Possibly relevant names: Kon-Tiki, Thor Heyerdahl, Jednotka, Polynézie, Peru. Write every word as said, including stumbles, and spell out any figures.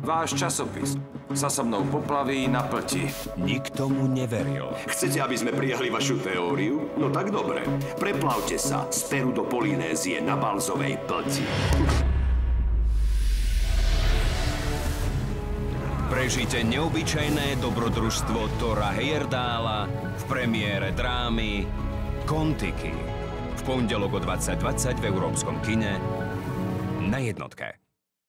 Váš časopis sa so mnou poplaví na plti. Nikto mu neveril. Chcete, aby sme prijali vašu teóriu? No tak dobre. Preplavte sa z Peru do Polynézie na balzovej plti. Prežite neobyčajné dobrodružstvo Thora Heyerdahla v premiére drámy Kon-Tiki. V pondelok o dvadsať dvadsať v Európskom kine na Jednotke.